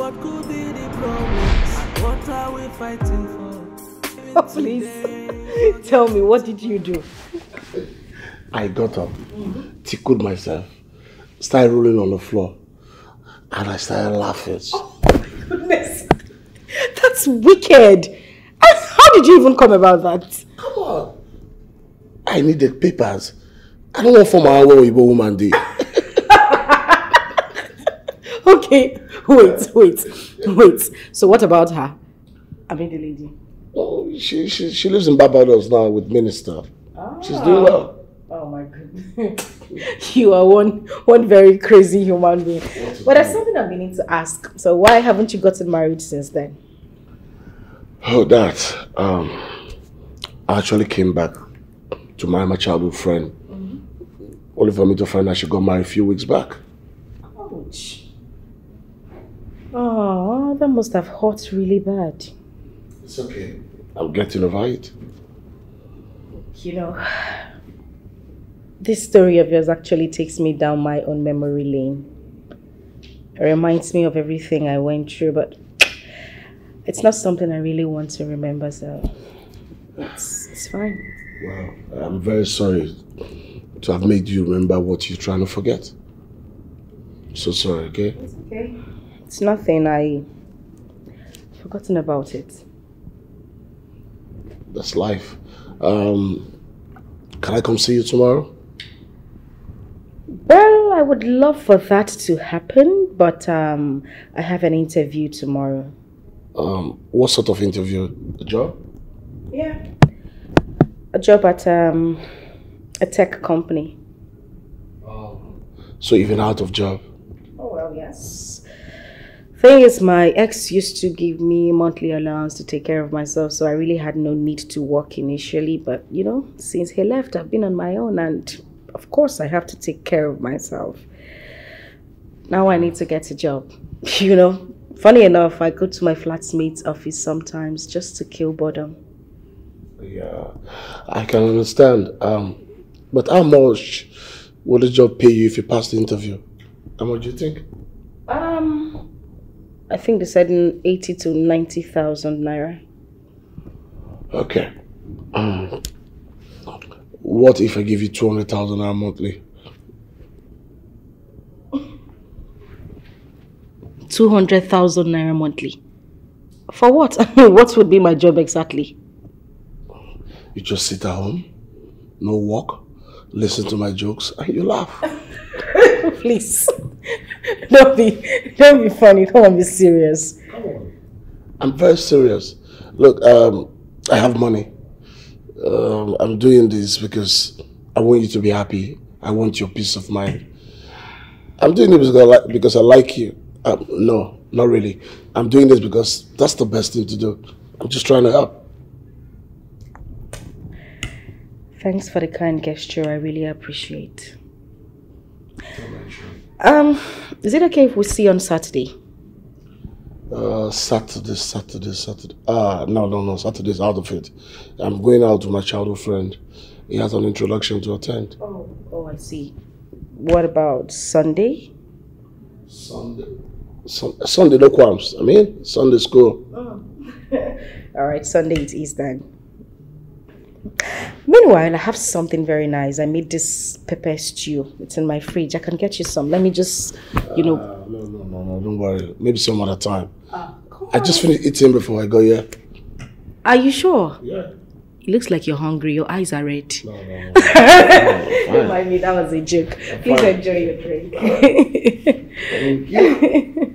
What could be the promise? What are we fighting for? Oh, please, tell me, what did you do? I got up, tickled myself, started rolling on the floor, and I started laughing. Oh my goodness, that's wicked! And how did you even come about that? Come on, I needed papers. I don't know for my Igbo woman did. Okay, wait. So what about her? I mean the lady. Oh, she lives in Barbados now with Minister. Ah. She's doing well. Oh my goodness. You are one very crazy human being. But there's something I've been meaning to ask. So why haven't you gotten married since then? Oh, that. I actually came back to marry my childhood friend. Only for me to find out she got married a few weeks back. Ouch. Oh, that must have hurt really bad. It's okay. I'm getting over it. You know, this story of yours actually takes me down my own memory lane. It reminds me of everything I went through, but it's not something I really want to remember, so it's fine. Wow, I'm very sorry to have made you remember what you're trying to forget. I'm so sorry, okay? It's okay. It's nothing. I've forgotten about it. That's life. Can I come see you tomorrow? Well, I would love for that to happen, but I have an interview tomorrow. What sort of interview? A job? Yeah. A job at a tech company. Oh. So even out of job? Oh, well, yes. Thing is, my ex used to give me monthly allowance to take care of myself, so I really had no need to work initially. But, you know, since he left, I've been on my own, and of course I have to take care of myself. Now I need to get a job. You know, funny enough, I go to my flatmate's office sometimes just to kill boredom. Yeah, I can understand. But how much will the job pay you if you pass the interview? How much do you think? I think they said 80 to 90,000 naira. Okay. What if I give you 200,000 naira monthly? 200,000 naira monthly? For what? I mean, what would be my job exactly? You just sit at home, no work, listen to my jokes, and you laugh. Please, don't be funny. Don't be serious. Come on. I'm very serious. Look, I have money. I'm doing this because I want you to be happy. I want your peace of mind. I'm doing this because I like you. No, not really. I'm doing this because that's the best thing to do. I'm just trying to help. Thanks for the kind gesture. I really appreciate. Is it okay if we see you on Saturday? Saturday. No. Saturday's out of it. I'm going out with my childhood friend. He has an introduction to attend. Oh, I see. What about Sunday? Sunday, no qualms. I mean, Sunday school. Oh. All right, Sunday it is then. Meanwhile, I have something very nice. I made this pepper stew. It's in my fridge. I can get you some. Let me just, you know. No, don't worry. Maybe some other time. I just finished eating before I go here. Are you sure? Yeah. It looks like you're hungry. Your eyes are red. No. Don't mind me. That was a joke. Please enjoy your drink. Thank you.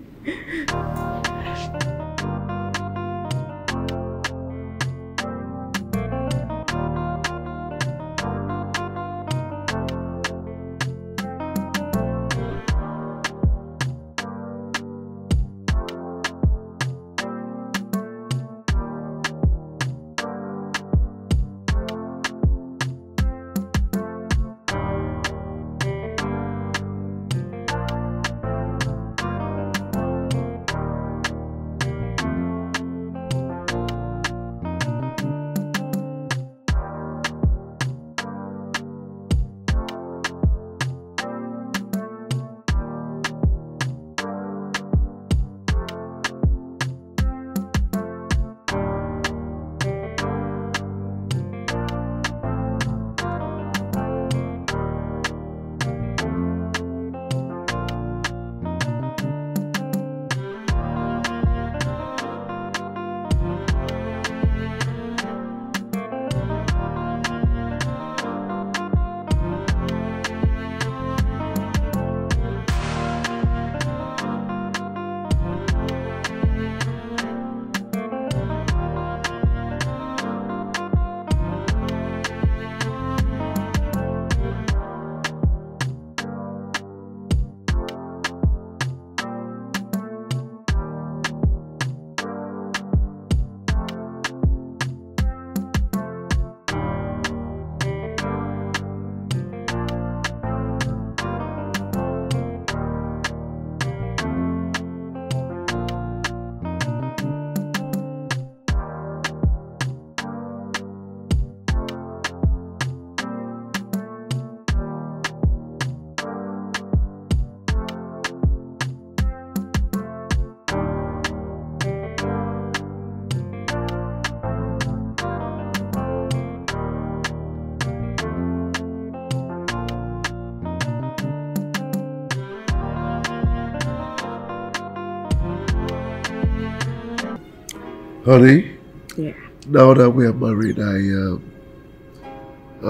Honey? Yeah. Now that we are married, I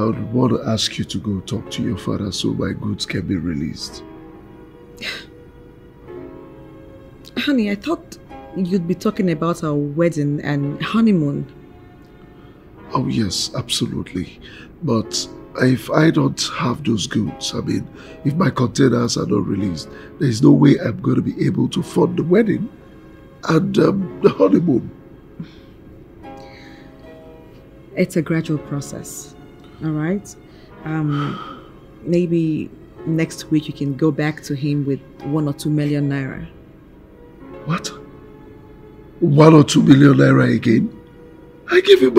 would want to ask you to go talk to your father so my goods can be released. Honey, I thought you'd be talking about our wedding and honeymoon. Oh yes, absolutely. But if I don't have those goods, I mean, if my containers are not released, there is no way I'm going to be able to fund the wedding and the honeymoon. It's a gradual process, all right? Maybe next week you can go back to him with 1 or 2 million naira. What? 1 or 2 million naira again? I gave him 5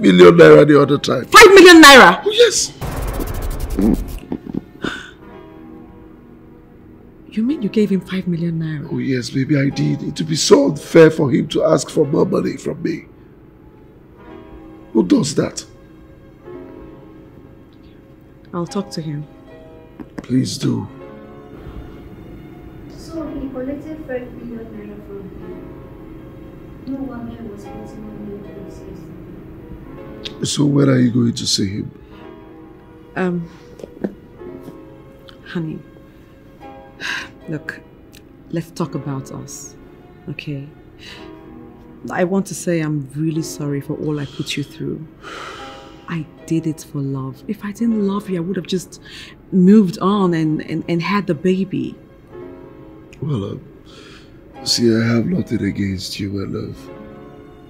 million naira the other time. 5 million naira? Oh, yes. You mean you gave him 5 million naira? Oh, yes, maybe I did. It would be so unfair for him to ask for more money from me. Who does that? I'll talk to him. Please do. So he collected 5 million naira from him. No one there was putting on the process. So when are you going to see him? Honey, look, let's talk about us, okay? I want to say I'm really sorry for all I put you through. I did it for love. If I didn't love you, I would have just moved on and had the baby. Well, see, I have nothing against you, my love.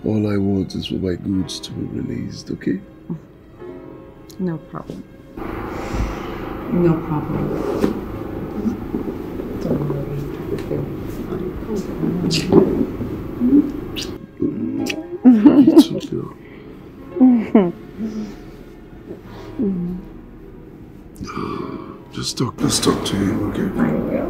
All I want is for my goods to be released, okay? No problem. No problem. Don't worry. It's fine. It's okay. Just talk to him, okay? I will.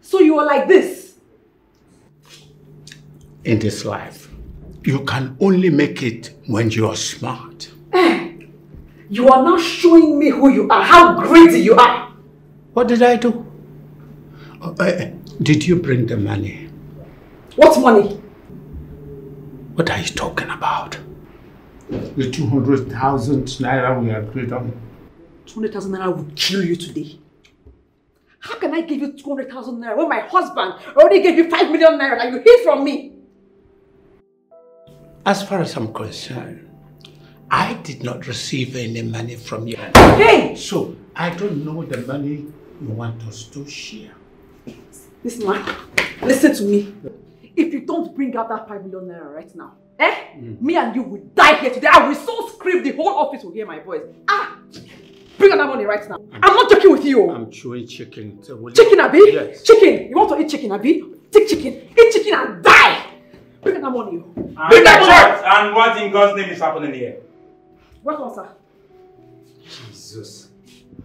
So you are like this? In this life, you can only make it when you are smart. You are now showing me who you are, how greedy you are. What did I do? Did you bring the money? What money? What are you talking about? The 200,000 naira we agreed on. 200,000 naira will kill you today. How can I give you 200,000 naira when my husband already gave you 5 million naira that you hid from me? As far as I'm concerned, I did not receive any money from you. Hey! So, I don't know the money you want us to share. This man, listen to me. If you don't bring out that 5 million naira right now, me and you will die here today. I will so scream, the whole office will hear my voice. Ah! Bring on that money right now. I'm not joking with you. I'm chewing chicken. So chicken, Abi? Yes. Chicken. You want to eat chicken, Abi? Take chicken. Eat chicken and die. Bring on that money. Bring that money. And what in God's name is happening here? Welcome, sir. Jesus.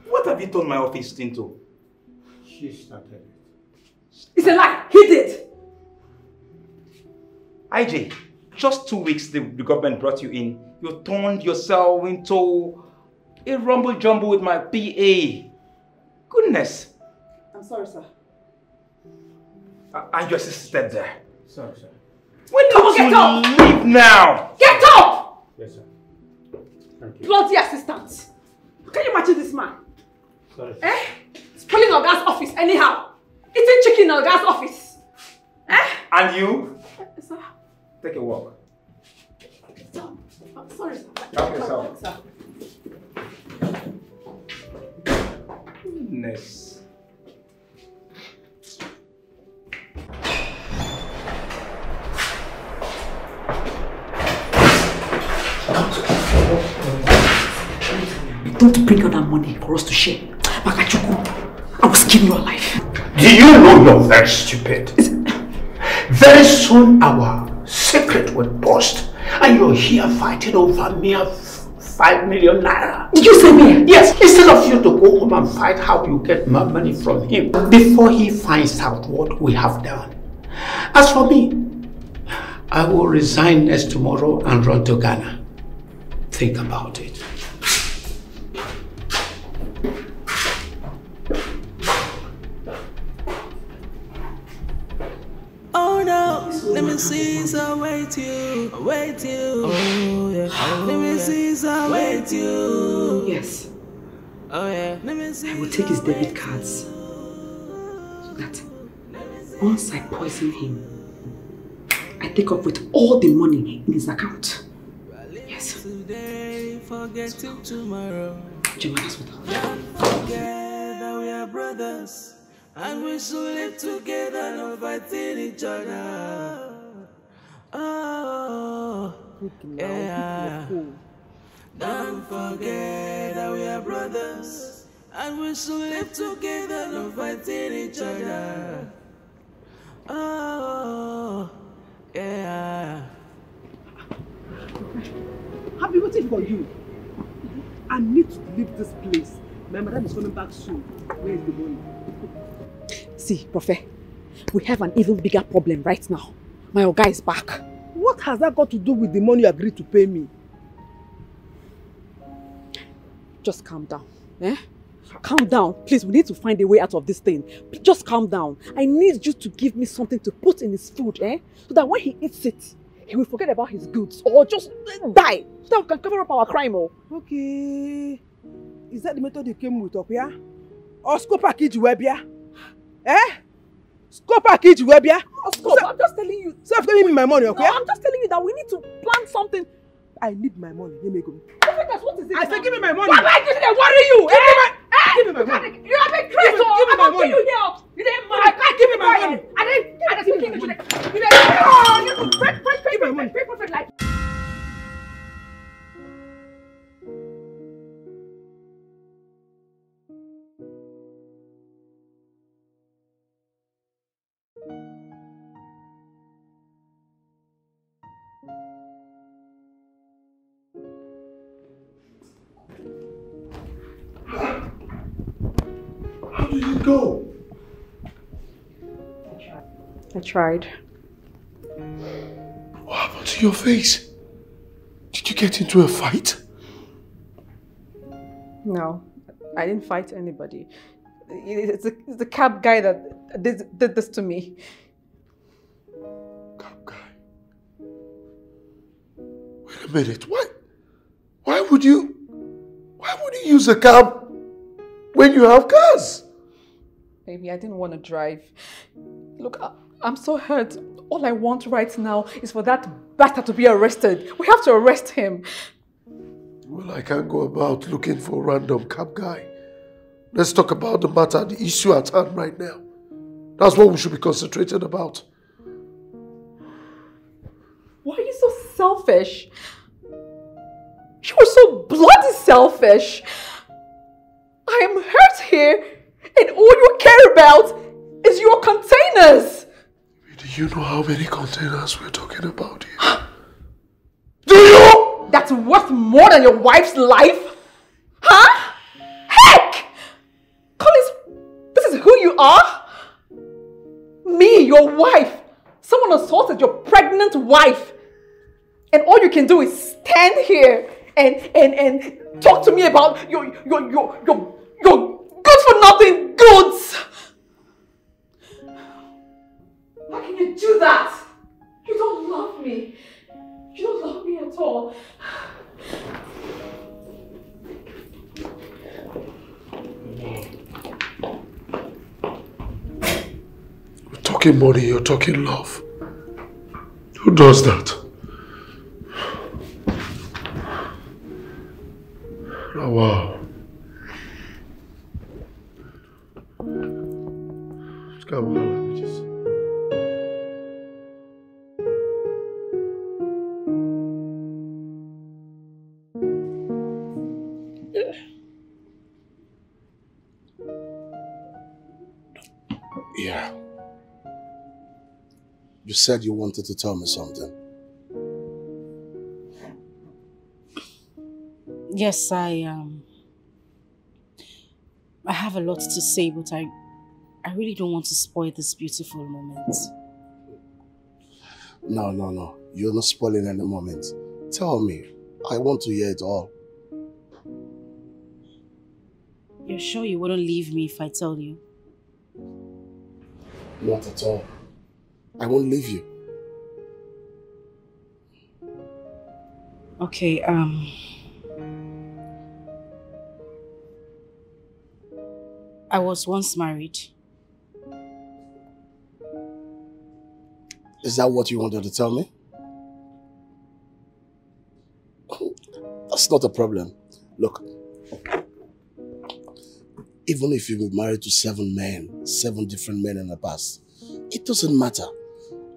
What have you turned my office into? She started it. It's a lie. He did. IJ. Just 2 weeks the government brought you in, you turned yourself into a rumble jumble with my PA. Goodness. I'm sorry, sir. And your sister stepped there. Sorry, sir. When did you leave now? Get up! Yes, sir. Thank you. Bloody assistant. Can you imagine this man? Sorry, sir. Eh? Spoiling our gas office anyhow. Eating chicken in our gas office. Eh? And you? Sir. Take a walk. Stop. I'm sorry, sir. Help yourself. Sir. Goodness. Don't bring other money for us to share. Makachuku, I will skin your life. Do you know you're very stupid? Very soon our secret will burst and you're here fighting over mere 5 million naira. Did you say me? Yes. Instead of you to go home and fight how you get more money from him before he finds out what we have done. As for me, I will resign next tomorrow and run to Ghana. Think about it. Oh no, let me see, so wait you. Oh yeah, oh, let me see, so wait you. Yes. Oh yeah, let me see. I will take his debit cards so that once I poison him, I take off with all the money in his account. Yes. Today, forget till tomorrow. Don't forget that we are brothers and we should live together, not fighting each other. Oh, yeah. Don't forget that we are brothers and we should live together, not fighting each other. Oh. Yeah. I've been waiting for you. I need to leave this place. My madam is coming back soon. Where is the money? See, Prophet, we have an even bigger problem right now. My oga is back. What has that got to do with the money you agreed to pay me? Just calm down. Eh? Calm down, please. We need to find a way out of this thing. Just calm down. I need you to give me something to put in his food, so that when he eats it, he will forget about his goods or just die, so that we can cover up our crime. Oh. Okay. Is that the method you came with, Opia? Or Skopaki Juwebia? Eh? Skopaki Juwebia? I'm just telling you. Stop giving me my money, okay? No, I'm just telling you that we need to plan something. I need my money. Let me go. What is it? I said, give me my money. Why did they worry you? Give me my. Give me my money. You have been crazy. I'm not giving you help. You didn't money. I can't give me my money. I didn't give you money. You didn't. Oh, you could break my money. Go. I tried. What happened to your face? Did you get into a fight? No, I didn't fight anybody. It's the cab guy that did this to me. Cab guy? Wait a minute, what? Why would you use a cab when you have cars? Baby, I didn't want to drive. Look, I'm so hurt. All I want right now is for that bastard to be arrested. We have to arrest him. Well, I can't go about looking for a random cab guy. Let's talk about the matter, the issue at hand right now. That's what we should be concentrated about. Why are you so selfish? You are so bloody selfish. I am hurt here. And all you care about is your containers! Do you know how many containers we're talking about here? Do you?! That's worth more than your wife's life? Huh? Heck! Collins, this is who you are? Me, your wife. Someone assaulted your pregnant wife. And all you can do is stand here and talk to me about your good for nothing goods! How can you do that? You don't love me. You don't love me at all. We're talking money, you're talking love. Who does that? Oh wow. Go on, let me just... You said you wanted to tell me something. Yes, I have a lot to say, but I really don't want to spoil this beautiful moment. No, no, no. You're not spoiling any moment. Tell me. I want to hear it all. You're sure you wouldn't leave me if I tell you? Not at all. I won't leave you. Okay, I was once married. Is that what you wanted to tell me? That's not a problem. Look, even if you've been married to 7 men, 7 different men in the past, it doesn't matter.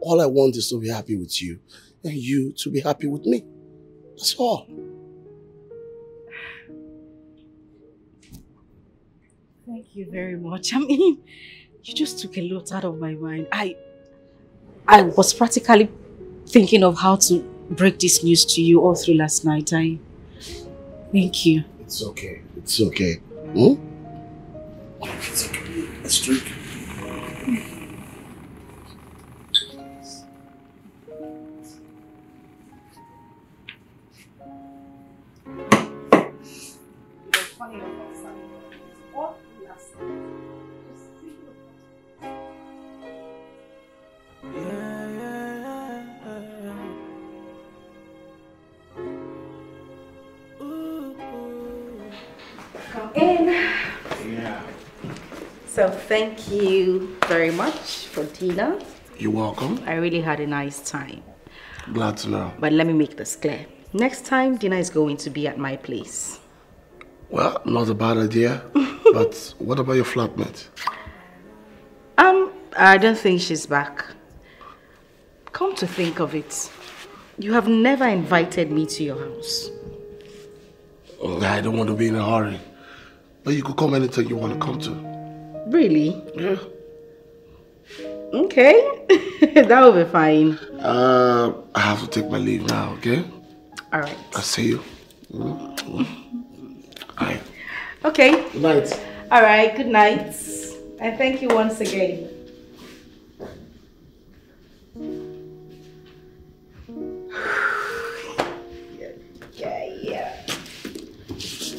All I want is to be happy with you and you to be happy with me. That's all. Thank you very much. I mean, you just took a lot out of my mind. I was practically thinking of how to break this news to you all through last night. Thank you. It's okay. It's okay. Hmm? It's okay. Let's drink. So thank you very much for dinner. You're welcome. I really had a nice time. Glad to know. But let me make this clear. Next time, dinner is going to be at my place. Well, not a bad idea. But what about your flatmate? I don't think she's back. Come to think of it, you have never invited me to your house. I don't want to be in a hurry. But you could come anytime you want to come to. Really? Yeah. Okay. That will be fine. I have to take my leave now, okay? Alright. I'll see you. Alright. Okay. Good night. Alright, good night. And thank you once again. Yeah.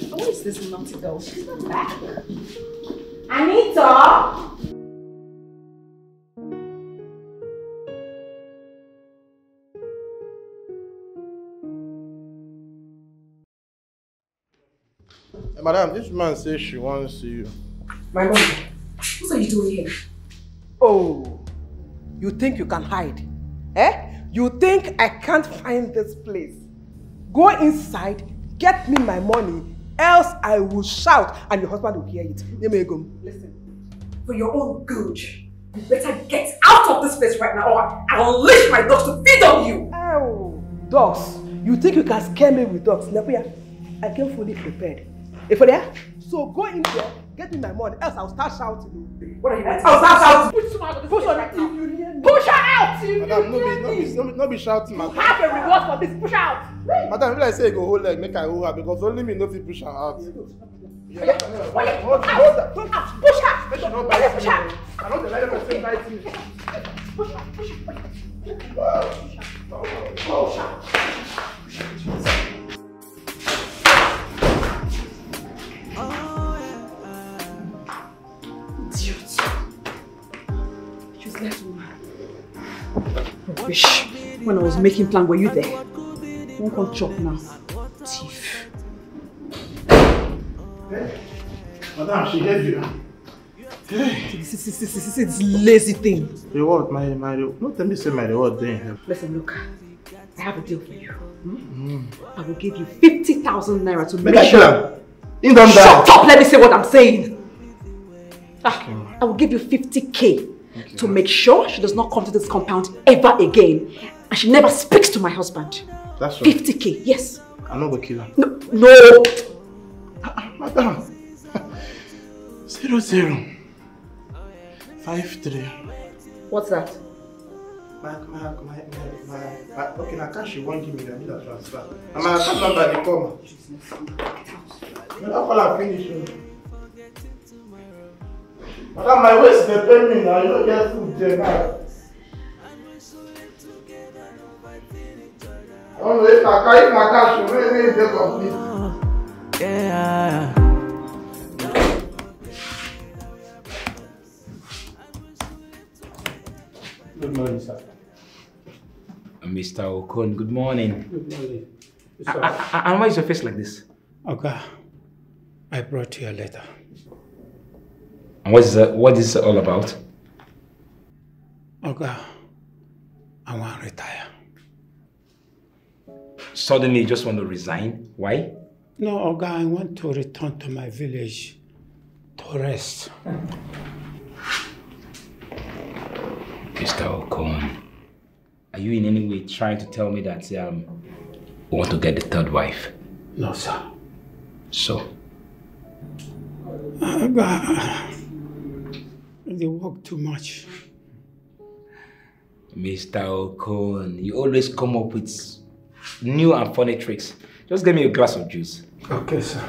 Who is this naughty girl? She's not back. Anita! Hey, madam, this man says she wants to see you. My mom, what are you doing here? Oh, you think you can hide? Eh? You think I can't find this place? Go inside, get me my money. Else I will shout and your husband will hear it. Listen, for your own good, you better get out of this place right now or I'll leash my dogs to feed on you. Oh, dogs. You think you can scare me with dogs? Nebuya, I came fully prepared. So go in there, get me my money, else I'll start shouting. What are you doing? I'll start shouting. Push her out! Madam, no be shouting, madam. You have a reward for this. Push her out. Madam, if I say go hold leg, make I hold her because only me no fit push her out. Yeah. Hold her. Push her. Make she no bite me. Push her. I know the lady will say bite me. Push her. Rubbish. When I was making plan, were you there? One called chop now. Thief. Hey, madam, she heard you. Hey. This lazy thing. Reward, my reward. No, tell me say my reward then. Listen, look. I have a deal for you. I will give you 50,000 naira to make sure. Shut up, let me say what I'm saying. I will give you 50k. Okay. To make sure she does not come to this compound ever again. And she never speaks to my husband. That's right. 50k, yes. I'm not going to kill her. No. Madam. 0-0. 5-3. What's that? Okay, now cash you want give me, I need a transfer. And my account number they come. I'll call and finish. Madam, my waist they pay me now, you don't get food there now. I don't know if I carry my cash, you really need to complete. Yeah. Good morning, sir. Mr. Okon, good morning. Good morning. And why is your face like this? Okay, I brought you a letter. And what is it all about? Okay, I want to retire. Suddenly you just want to resign? Why? No, Oga, I want to return to my village to rest. Mr. Okon, are you in any way trying to tell me that you want to get the third wife? No, sir. So? They work too much. Mr. Okon, you always come up with new and funny tricks. Just give me a glass of juice. Okay, sir.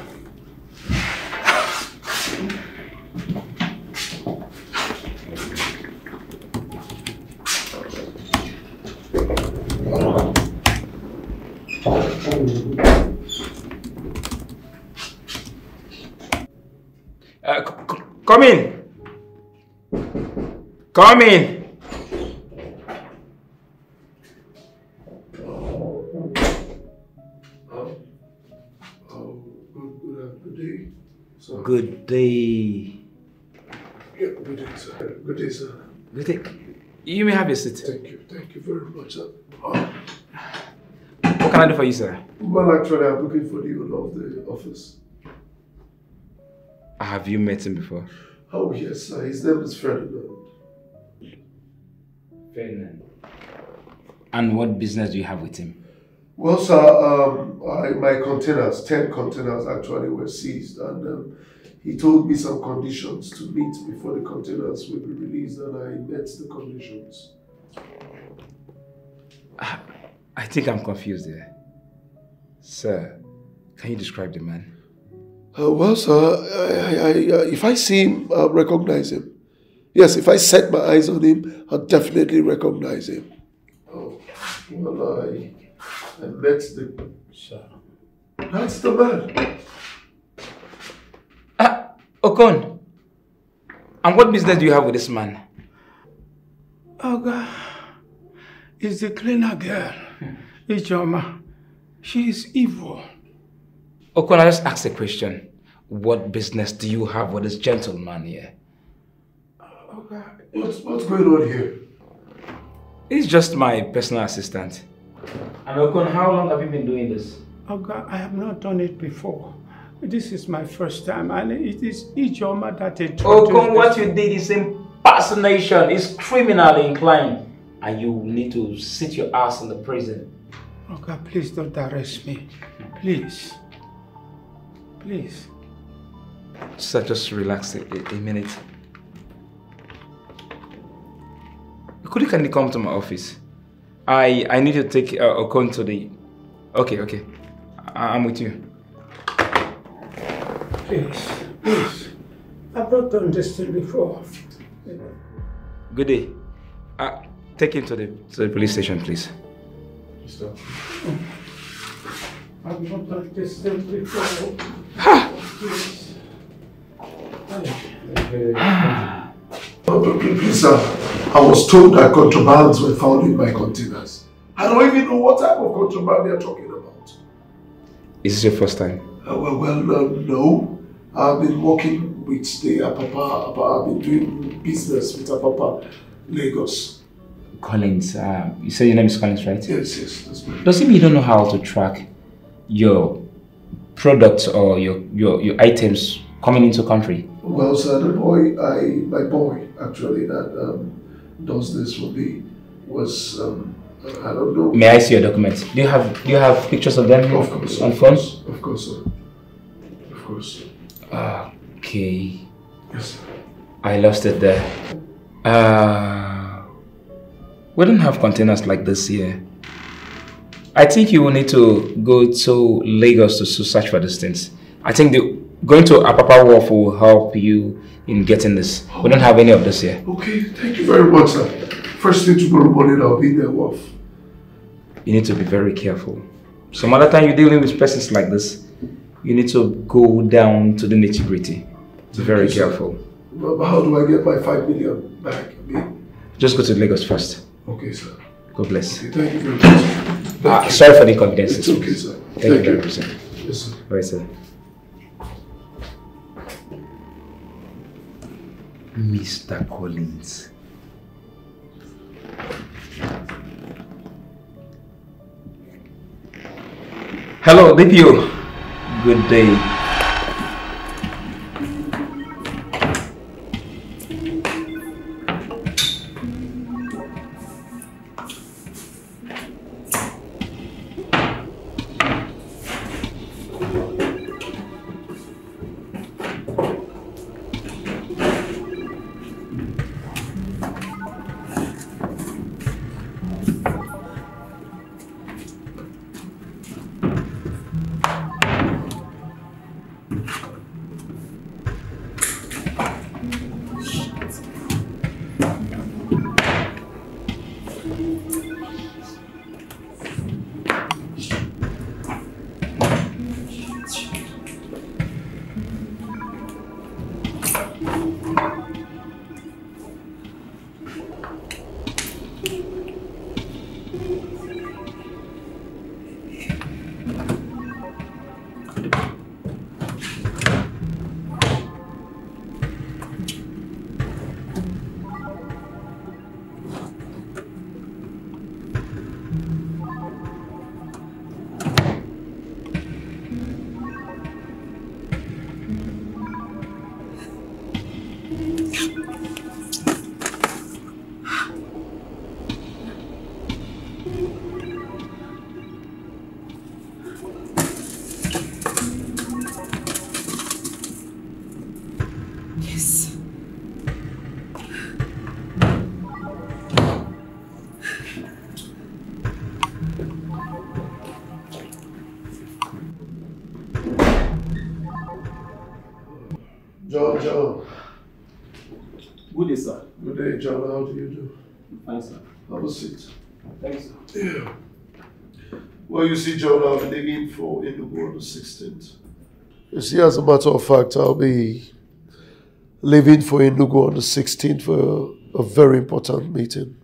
Come in. Come in. Good day, sir. Good day. Yeah, good day, sir. Good day, sir. Good day. You may have a seat. Thank you very much, sir. What can I do for you, sir? Well, actually, I'm looking for the owner of the office. Have you met him before? Oh, yes, sir. His name is Ferdinand. Ferdinand. And what business do you have with him? Well, sir, my containers, 10 containers actually, were seized. And he told me some conditions to meet before the containers will be released. And I met the conditions. I think I'm confused here. Sir, can you describe the man? Well, sir, if I see him, I'll recognize him. Yes, if I set my eyes on him, I'll definitely recognize him. Oh, well, I met the... Sir. That's the man. Okon, and what business do you have with this man? Oh, God. It's the cleaner girl, Ichoma. She is evil. Okon, I just ask a question. What business do you have with this gentleman here? Okay. What's going on here? He's just my personal assistant. And Okon, how long have you been doing this? Okay, I have not done it before. This is my first time, and it is Ijoma that introduced. Okon, what you did is impersonation. It's criminally inclined. And you need to sit your ass in the prison. Okay, please don't arrest me. Please. Please. Sir, just relax a minute. Could you kindly come to my office? I need to take Okon to the... Okay. I'm with you. Please. I've not done this thing before. Good day. Take him to the police station, please. Stop. I've not done this thing before. Please, sir. I was told that contrabands were found in my containers. I don't even know what type of contraband they are talking about. Is this your first time? No. I've been working with the Apapa. I've been doing business with Apapa, Lagos. Collins, you say your name is Collins, right? Yes, that's right. Does it mean you don't know how to track your products or your items coming into country? Well, sir, my boy actually that does this for me was I don't know. May I see your documents? Do you have pictures of them? Of course, on phones. Of course, sir. Of course. Okay. Yes, sir. I lost it there. We don't have containers like this here. I think you will need to go to Lagos to search for these things. I think going to Apapa Wharf will help you in getting this. We don't have any of this here. Okay, thank you very much, sir. First thing tomorrow morning, I'll be in the wharf. You need to be very careful. Some other time you're dealing with persons like this, you need to go down to the nitty-gritty. Be very careful. But how do I get my 5 million back? I mean, just go to Lagos first. Okay, sir. God bless. Okay, thank you very much. Sorry for the inconveniences. It's okay, sir. Thank you very much, sir. Yes, sir. All right, sir. Mr. Collins. Hello, DPO. Good day. Good day, sir. Good day, John. How do you do? Fine, sir. Have a seat. Thanks, sir. Yeah. Well, you see, John, I'll be leaving for Enugu on the 16th. You see, as a matter of fact, I'll be leaving for Enugu on the 16th for a very important meeting.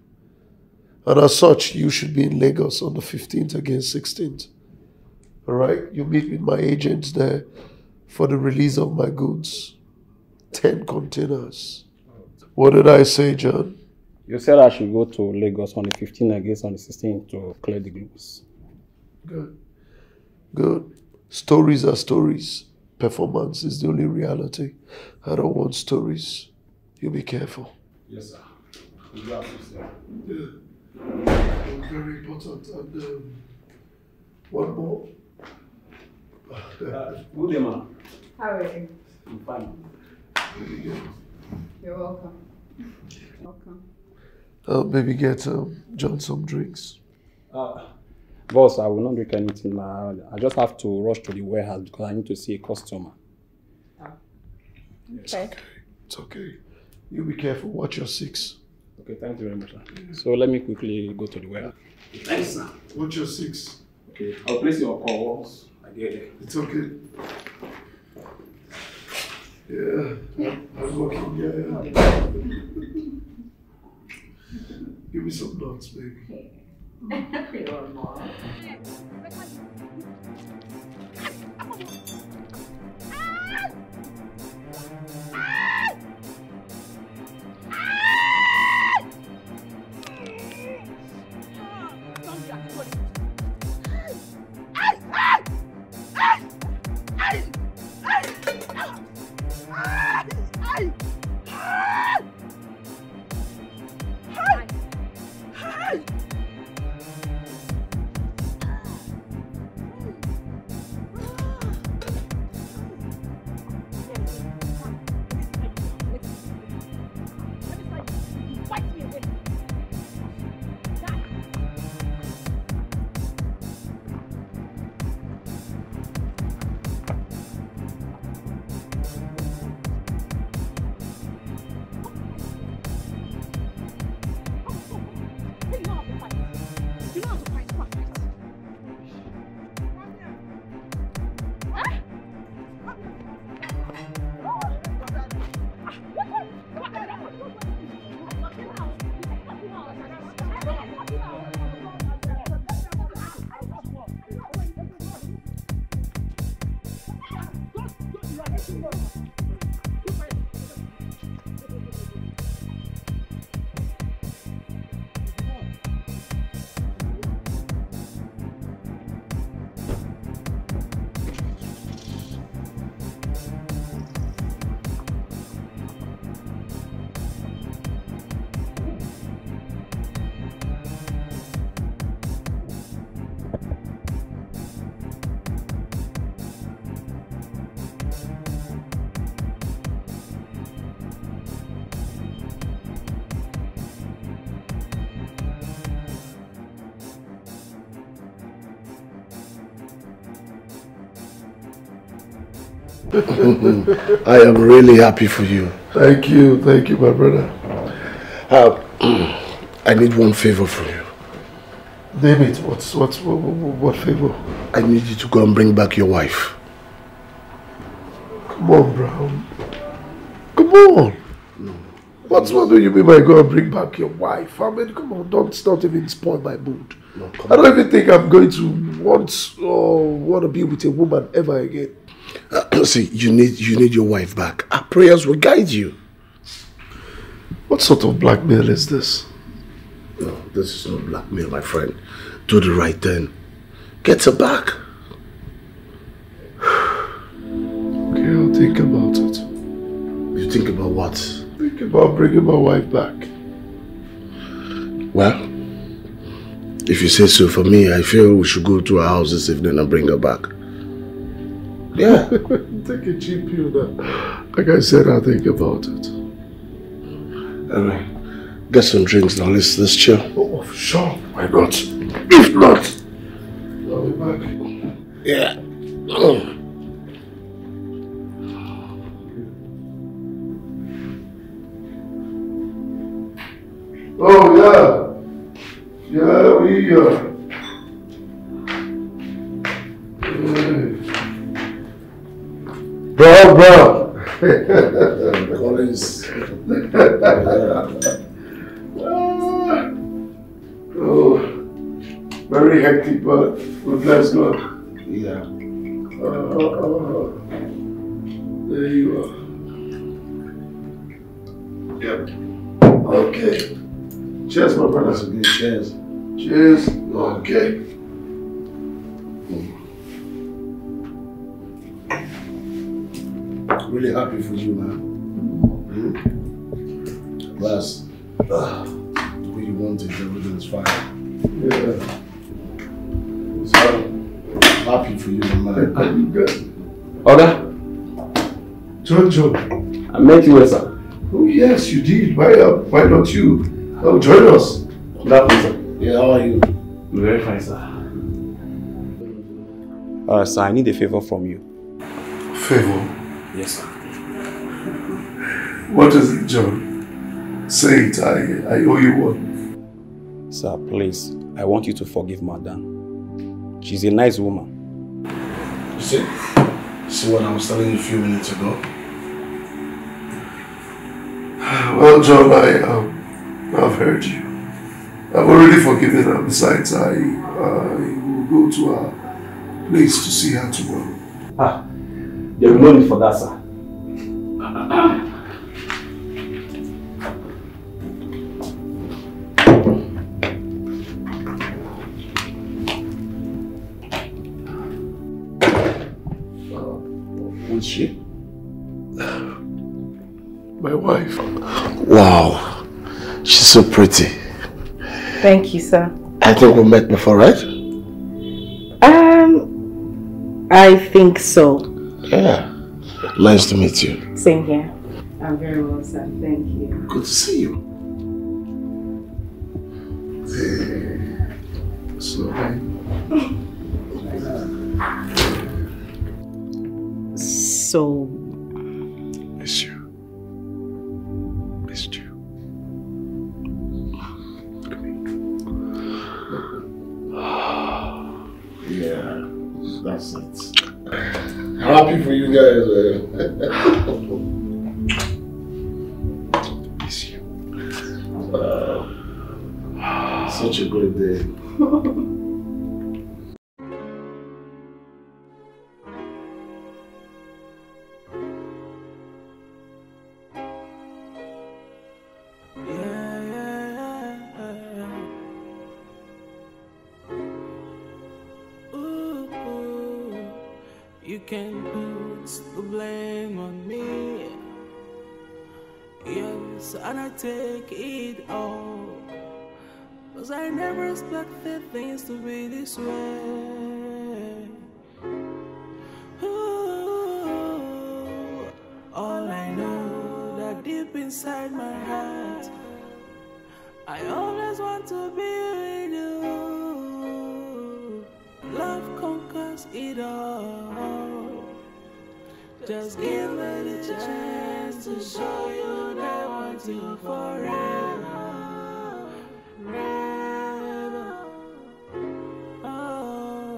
And as such, you should be in Lagos on the 15th against 16th. All right? You meet with my agents there for the release of my goods. 10 containers. What did I say, John? You said I should go to Lagos on the 15th, I guess, on the 16th to clear the goods. Good. Good. Stories are stories. Performance is the only reality. I don't want stories. You be careful. Yes, sir. Exactly, sir. Yeah. Very important. And one more. Good day, ma'am. How are you? I'm fine. You're welcome. Welcome. Maybe get John some drinks. Boss, I will not drink anything. I just have to rush to the warehouse because I need to see a customer. Oh. Yes. Okay. It's okay. You be careful. Watch your six. Okay, thank you very much, sir. Yeah. So let me quickly go to the warehouse. Thanks, sir. Watch your six. Okay. I'll place your calls. I get it. It's okay. Yeah, I'm working, yeah. Give me some nuts, baby. I am really happy for you. Thank you, my brother. I need one favor from you. Name it. What favor? I need you to go and bring back your wife. Come on, Brown. Come on. No. What do you mean by go and bring back your wife? I mean, come on, don't even spoil my mood. No, I don't even think I'm going to want to be with a woman ever again. See, you need your wife back. Our prayers will guide you. What sort of blackmail is this? No, this is not blackmail, my friend. Do the right thing. Get her back. Okay, I'll think about it. You think about what? Think about bringing my wife back. Well, if you say so, for me, I feel we should go to her house this evening and bring her back. Yeah, take a cheap pill now. Like I said, I'll think about it. Alright, get some drinks now. Let's chill. Oh, sure. Why not? If not, I'll be back. Yeah. Oh, yeah. Yeah, we are. Bro. Collins. Oh, very hectic, but bless God. Yeah. There you are. Yep. Okay. Cheers, my brothers. Cheers. Cheers. Okay. Really happy for you, man. Mm-hmm. Last, the way you want it, everything's fine. Yeah. So happy for you, man. I'm good. Oga, Jojo, I met you, sir. Oh yes, you did. Why not you? Oh, join us. Good afternoon, sir. Yeah, how are you? Very fine, sir. Sir, I need a favor from you. Favor? Yes, sir. What is it, John? Say it, I owe you one. Sir, please, I want you to forgive Madame. She's a nice woman. You see what I was telling you a few minutes ago? Well, John, I've heard you. I've already forgiven her. Besides, I will go to her place to see her tomorrow. Ah. There will be no need for that, sir. Who's she? My wife. Wow. She's so pretty. Thank you, sir. I think we met before, right? I think so. Yeah, nice to meet you. Same here. I'm very well, sir. Thank you. Good to see you. Hey. So. Miss you. Missed you. Yeah, that's it. Happy for you guys. Miss you. Such a good day. You can put the blame on me. Yes, and I take it all, 'cause I never expected things to be this way. Ooh, all I know that deep inside my heart, I always want to be with you. Love conquers it all. Just give me the chance to show you that I want you forever, forever. Oh,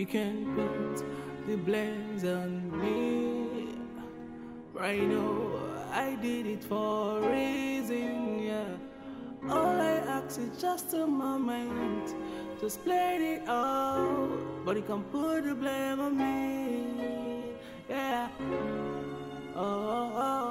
you can put the blames on me, but I know I did it for a reason, yeah. All I ask is just a moment, just play it out, but you can put the blame on me, yeah. Oh.